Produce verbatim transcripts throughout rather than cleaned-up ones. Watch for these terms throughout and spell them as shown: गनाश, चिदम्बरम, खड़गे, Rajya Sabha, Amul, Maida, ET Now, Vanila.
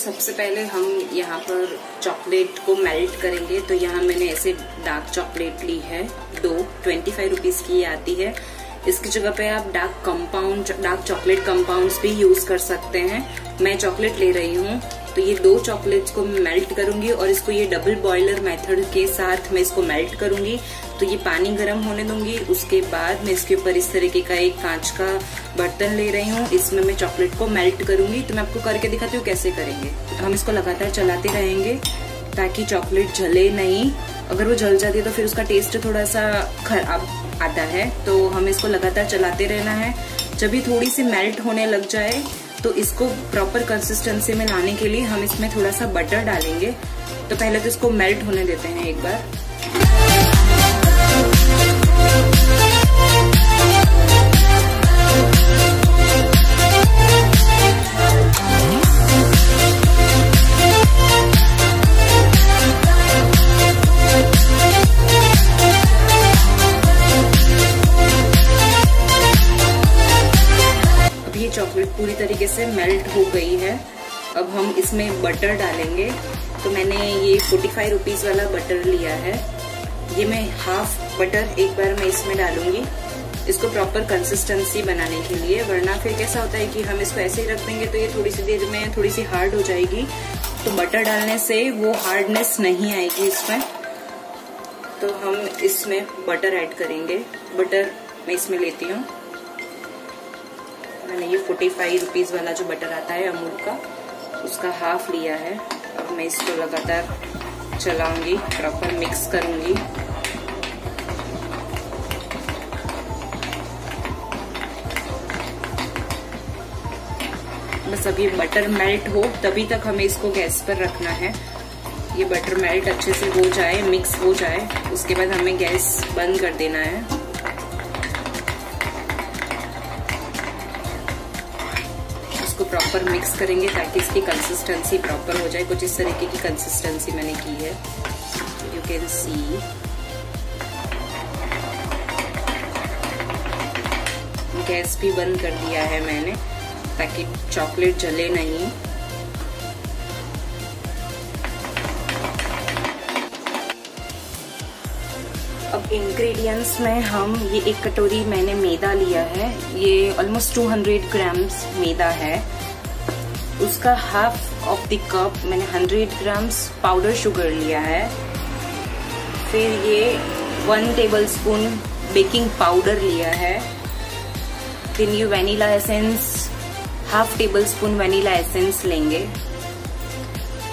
सबसे पहले हम यहाँ पर चॉकलेट को मेल्ट करेंगे। तो यहाँ मैंने ऐसे डार्क चॉकलेट ली है दो, ट्वेंटी फाइव रुपीज की आती है। इसकी जगह पे आप dark compound dark chocolate compounds भी यूज कर सकते हैं। मैं चॉकलेट ले रही हूँ, तो ये दो चॉकलेट्स को मेल्ट करूंगी और इसको ये डबल बॉयलर मेथड के साथ मैं इसको मेल्ट करूंगी। तो ये पानी गर्म होने दूंगी, उसके बाद मैं इसके ऊपर इस तरीके का एक कांच का बर्तन ले रही हूँ, इसमें मैं चॉकलेट को मेल्ट करूंगी। तो मैं आपको करके दिखाती हूँ कैसे करेंगे। हम इसको लगातार चलाते रहेंगे ताकि चॉकलेट जले नहीं। अगर वो जल जाती है तो फिर उसका टेस्ट थोड़ा सा खराब आता है। तो हमें इसको लगातार चलाते रहना है। जब भी थोड़ी सी मेल्ट होने लग जाए तो इसको प्रॉपर कंसिस्टेंसी में लाने के लिए हम इसमें थोड़ा सा बटर डालेंगे। तो पहले तो इसको मेल्ट होने देते हैं एक बार। चॉकलेट पूरी तरीके से मेल्ट हो गई है। अब हम इसमें बटर डालेंगे। तो मैंने ये पैंतालीस रुपीस वाला बटर लिया है। ये मैं हाफ बटर एक बार मैं इसमें डालूंगी, इसको प्रॉपर कंसिस्टेंसी बनाने के लिए। वरना फिर कैसा होता है कि हम इसको ऐसे ही रख देंगे तो ये थोड़ी सी देर में थोड़ी सी हार्ड हो जाएगी। तो बटर डालने से वो हार्डनेस नहीं आएगी इसमें। तो हम इसमें बटर ऐड करेंगे। बटर मैं इसमें लेती हूँ। मैंने ये पैंतालीस रुपीस वाला जो बटर आता है अमूल का, उसका हाफ लिया है। अब मैं इसको लगातार चलाऊंगी, प्रॉपर मिक्स करूंगी। बस अब ये बटर मेल्ट हो तभी तक हमें इसको गैस पर रखना है। ये बटर मेल्ट अच्छे से हो जाए, मिक्स हो जाए, उसके बाद हमें गैस बंद कर देना है। प्रॉपर मिक्स करेंगे ताकि इसकी कंसिस्टेंसी प्रॉपर हो जाए। कुछ इस तरीके की कंसिस्टेंसी मैंने की है, यू कैन सी। गैस भी बंद कर दिया है मैंने ताकि चॉकलेट जले नहीं। अब इंग्रेडिएंट्स में हम ये एक कटोरी मैंने मैदा लिया है, ये ऑलमोस्ट दो सौ ग्राम्स मैदा है। उसका हाफ ऑफ द कप मैंने हंड्रेड ग्राम्स पाउडर शुगर लिया है। फिर ये वन टेबलस्पून बेकिंग पाउडर लिया है। फिर ये vanilla essence, half tablespoon vanilla essence लेंगे।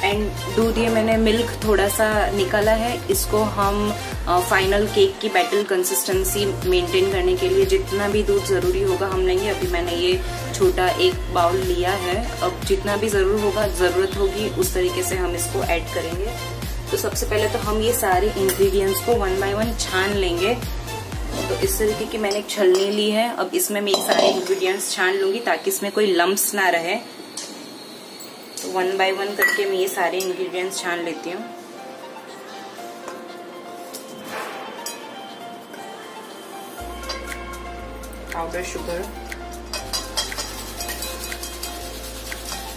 एंड दूध ये मैंने मिल्क थोड़ा सा निकाला है। इसको हम फाइनल केक की बैटर कंसिस्टेंसी मेंटेन करने के लिए जितना भी दूध ज़रूरी होगा हम लेंगे। अभी मैंने ये छोटा एक बाउल लिया है। अब जितना भी ज़रूर होगा ज़रूरत होगी उस तरीके से हम इसको ऐड करेंगे। तो सबसे पहले तो हम ये सारे इंग्रेडिएंट्स को वन बाय वन छान लेंगे। तो इस तरीके की मैंने एक छलनी ली है। अब इसमें मैं ये सारे इंग्रेडिएंट्स छान लूँगी ताकि इसमें कोई लम्ब्स ना रहे। तो वन बाय वन करके मैं ये सारे इंग्रेडिएंट्स छान लेती हूँ। पाउडर शुगर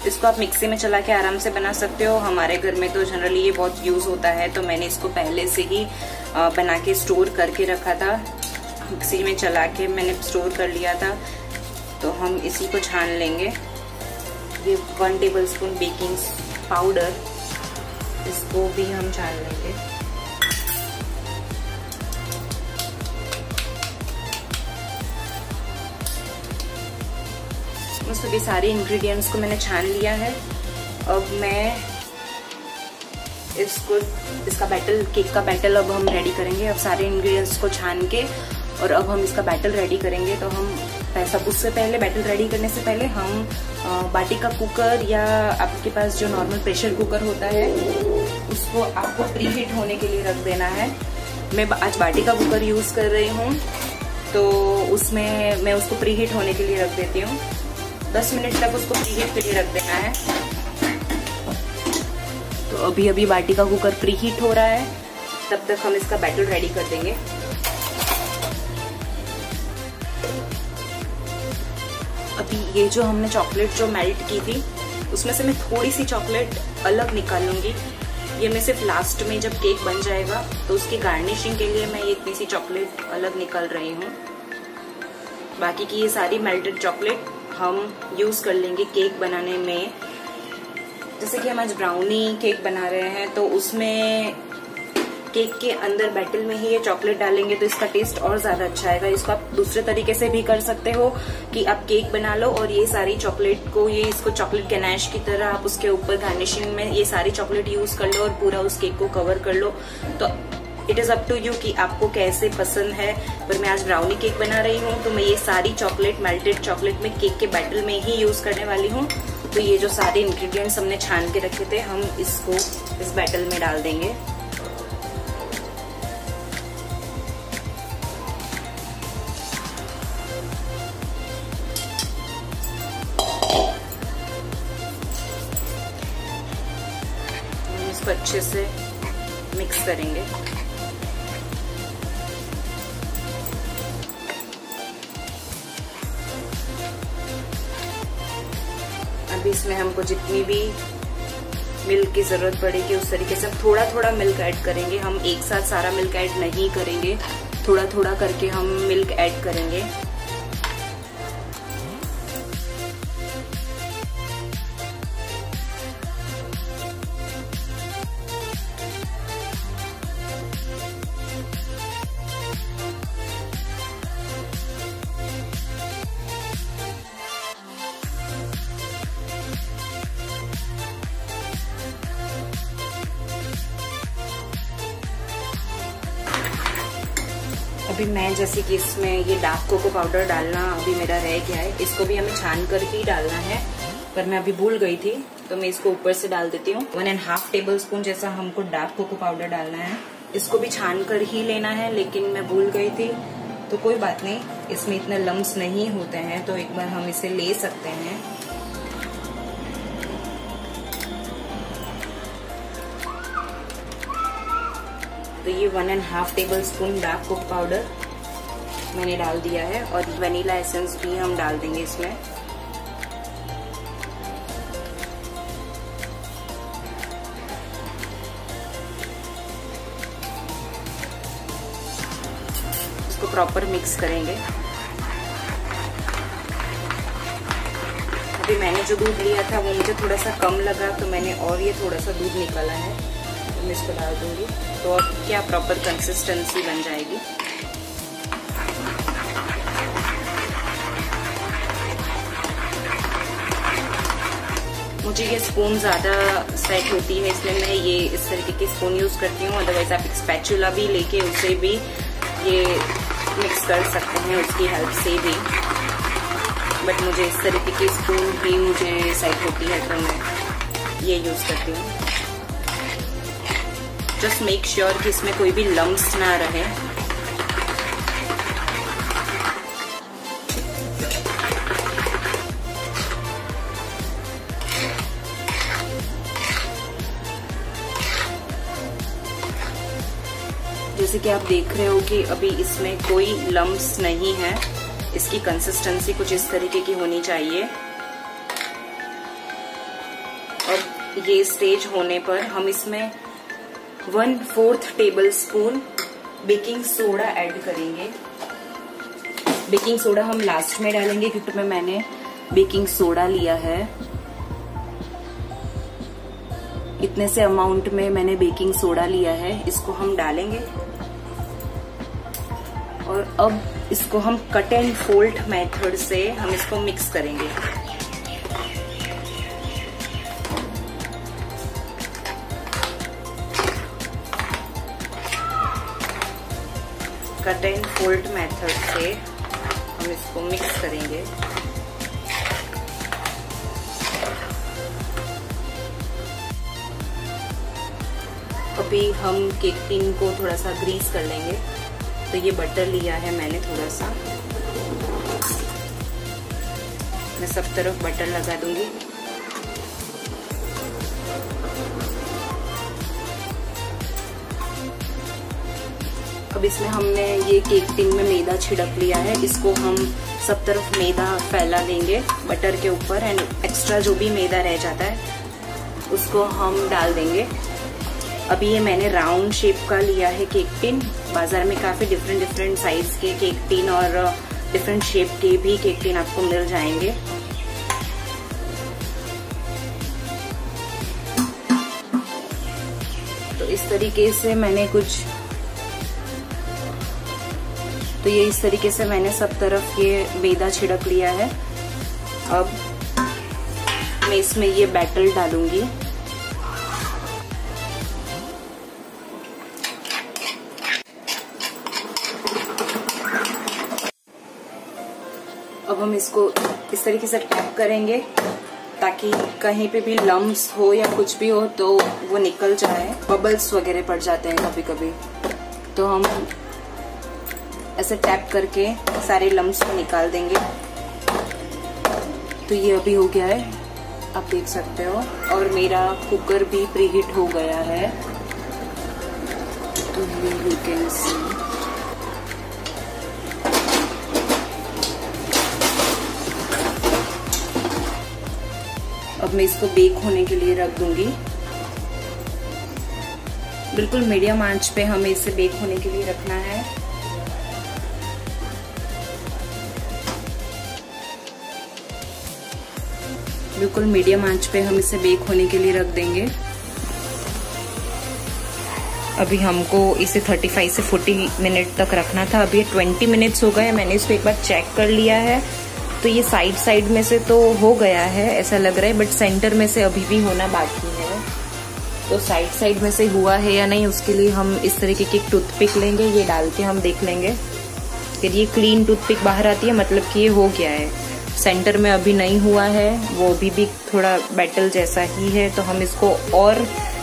इसको आप मिक्सी में चला के आराम से बना सकते हो। हमारे घर में तो जनरली ये बहुत यूज होता है, तो मैंने इसको पहले से ही बना के स्टोर करके रखा था। मिक्सी में चला के मैंने स्टोर कर लिया था। तो हम इसी को छान लेंगे। ये वन टेबलस्पून बेकिंग पाउडर इसको भी हम छान लेंगे। तो ये सारे इंग्रेडिएंट्स को मैंने छान लिया है। अब मैं इसको इसका बैटर, केक का बैटर अब हम रेडी करेंगे। अब सारे इंग्रेडिएंट्स को छान के और अब हम इसका बैटर रेडी करेंगे। तो हम सब उससे पहले बैटर रेडी करने से पहले हम बाटी का कुकर या आपके पास जो नॉर्मल प्रेशर कुकर होता है उसको आपको प्री हीट होने के लिए रख देना है। मैं आज बाटी का कुकर यूज़ कर रही हूँ, तो उसमें मैं उसको प्री हीट होने के लिए रख देती हूँ। दस मिनट तक उसको प्री हीट के लिए रख देना है। तो अभी अभी बाटी का कुकर प्री हीट हो रहा है, तब तक हम इसका बैटर रेडी कर देंगे। अभी ये जो हमने चॉकलेट जो मेल्ट की थी उसमें से मैं थोड़ी सी चॉकलेट अलग निकाल लूँगी। ये मैं सिर्फ लास्ट में जब केक बन जाएगा तो उसकी गार्निशिंग के लिए मैं ये इतनी सी चॉकलेट अलग निकाल रही हूँ। बाकी की ये सारी मेल्टेड चॉकलेट हम यूज़ कर लेंगे केक बनाने में। जैसे कि हम आज ब्राउनी केक बना रहे हैं तो उसमें केक के अंदर बैटर में ही ये चॉकलेट डालेंगे तो इसका टेस्ट और ज़्यादा अच्छा आएगा। इसको आप दूसरे तरीके से भी कर सकते हो कि आप केक बना लो और ये सारी चॉकलेट को ये इसको चॉकलेट गनाश की तरह आप उसके ऊपर गार्निशिंग में ये सारी चॉकलेट यूज़ कर लो और पूरा उस केक को कवर कर लो। तो it is up to you कि आपको कैसे पसंद है, पर मैं आज ब्राउनी केक बना रही हूँ तो मैं ये सारी चॉकलेट मेल्टेड चॉकलेट में केक के बैटर में ही यूज़ करने वाली हूँ। तो ये जो सारे इंग्रेडिएंट्स हमने छान के रखे थे हम इसको इस बैटर में डाल देंगे। इसको अच्छे से मिक्स करेंगे। अभी इसमें हमको जितनी भी मिल्क की जरूरत पड़ेगी उस तरीके से थोड़ा थोड़ा मिल्क ऐड करेंगे। हम एक साथ सारा मिल्क ऐड नहीं करेंगे, थोड़ा थोड़ा करके हम मिल्क ऐड करेंगे। अभी मैं जैसे कि इसमें ये डार्क कोको पाउडर डालना अभी मेरा रह गया है, इसको भी हमें छान कर ही डालना है, पर मैं अभी भूल गई थी तो मैं इसको ऊपर से डाल देती हूँ। One and half tablespoon जैसा हमको डार्क कोको पाउडर डालना है। इसको भी छान कर ही लेना है, लेकिन मैं भूल गई थी तो कोई बात नहीं, इसमें इतने लम्स नहीं होते हैं तो एक बार हम इसे ले सकते हैं। तो ये one and half tablespoon dark cocoa powder मैंने डाल दिया है और वनीला एसेंस भी हम डाल देंगे इसमें। इसको प्रॉपर मिक्स करेंगे। अभी मैंने जो दूध लिया था वो मुझे थोड़ा सा कम लगा तो मैंने और ये थोड़ा सा दूध निकाला है, मैं इसको डाल दूंगी तो अब क्या प्रॉपर कंसिस्टेंसी बन जाएगी। मुझे ये स्पून ज़्यादा सेट होती है इसलिए मैं ये इस तरीके की स्पून यूज़ करती हूँ। अदरवाइज आप एक स्पैचुला भी लेके उसे भी ये मिक्स कर सकते हैं उसकी हेल्प से भी, बट मुझे इस तरीके की स्पून भी मुझे सेट होती है तो मैं ये यूज़ करती हूँ। जस्ट मेक श्योर कि इसमें कोई भी लम्स ना रहे। जैसे कि आप देख रहे हो कि अभी इसमें कोई लम्स नहीं है, इसकी कंसिस्टेंसी कुछ इस तरीके की होनी चाहिए और ये स्टेज होने पर हम इसमें one fourth tablespoon baking soda add करेंगे। बेकिंग सोडा हम लास्ट में डालेंगे क्योंकि मैं मैंने बेकिंग सोडा लिया है। इतने से अमाउंट में मैंने बेकिंग सोडा लिया है, इसको हम डालेंगे और अब इसको हम कट एंड फोल्ड मेथड से हम इसको मिक्स करेंगे। कट एंड फोल्ड मेथड से हम इसको मिक्स करेंगे। अभी हम केक टिन को थोड़ा सा ग्रीस कर लेंगे। तो ये बटर लिया है मैंने थोड़ा सा, मैं सब तरफ बटर लगा दूंगी। अब इसमें हमने ये केक टिन में मैदा छिड़क लिया है, इसको हम सब तरफ मैदा फैला देंगे बटर के ऊपर, एंड एक्स्ट्रा जो भी मैदा रह जाता है उसको हम डाल देंगे। अभी ये मैंने राउंड शेप का लिया है केक टिन, बाजार में काफ़ी डिफरेंट डिफरेंट साइज के केक टिन और डिफरेंट शेप के भी केक टिन आपको मिल जाएंगे। तो इस तरीके से मैंने कुछ तो ये इस तरीके से मैंने सब तरफ ये मैदा छिड़क लिया है। अब मैं इसमें ये बैटर डालूंगी। अब हम इसको इस तरीके से टैप करेंगे ताकि कहीं पे भी लम्प्स हो या कुछ भी हो तो वो निकल जाए। बबल्स वगैरह पड़ जाते हैं कभी कभी, तो हम ऐसे टैप करके सारे लम्प्स को निकाल देंगे। तो ये अभी हो गया है, आप देख सकते हो, और मेरा कुकर भी प्रीहीट हो गया है। तो ये यू कैन सी, अब मैं इसको बेक होने के लिए रख दूंगी। बिल्कुल मीडियम आंच पे हमें इसे बेक होने के लिए रखना है। बिल्कुल मीडियम आंच पे हम इसे बेक होने के लिए रख देंगे। अभी हमको इसे पैंतीस से चालीस मिनट तक रखना था। अभी बीस मिनट्स हो गए, मैंने इसको एक बार चेक कर लिया है। तो ये साइड साइड में से तो हो गया है ऐसा लग रहा है, बट सेंटर में से अभी भी होना बाकी है। तो साइड साइड में से हुआ है या नहीं, उसके लिए हम इस तरीके की टूथपिक लेंगे, ये डाल के हम देख लेंगे। फिर ये क्लीन टूथपिक बाहर आती है, मतलब कि ये हो गया है। सेंटर में अभी नहीं हुआ है, वो अभी भी थोड़ा बैटल जैसा ही है। तो हम इसको और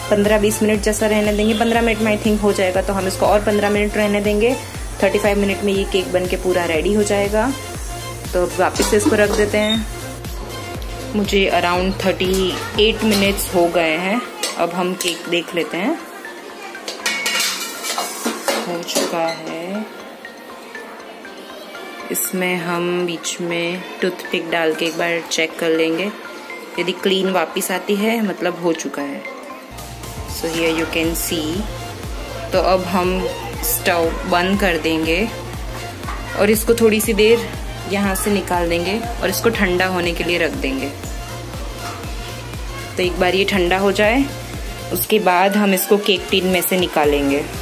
पंद्रह बीस मिनट जैसा रहने देंगे। पंद्रह मिनट में आई थिंक हो जाएगा, तो हम इसको और पंद्रह मिनट रहने देंगे। पैंतीस मिनट में ये केक बन के पूरा रेडी हो जाएगा। तो वापस से इसको रख देते हैं। मुझे अराउंड अड़तीस मिनट्स हो गए हैं, अब हम केक देख लेते हैं। हो चुका है, इसमें हम बीच में टूथपिक डाल के एक बार चेक कर लेंगे। यदि क्लीन वापस आती है मतलब हो चुका है। So here you can see. तो अब हम स्टव बंद कर देंगे और इसको थोड़ी सी देर यहाँ से निकाल देंगे और इसको ठंडा होने के लिए रख देंगे। तो एक बार ये ठंडा हो जाए उसके बाद हम इसको केक टिन में से निकालेंगे।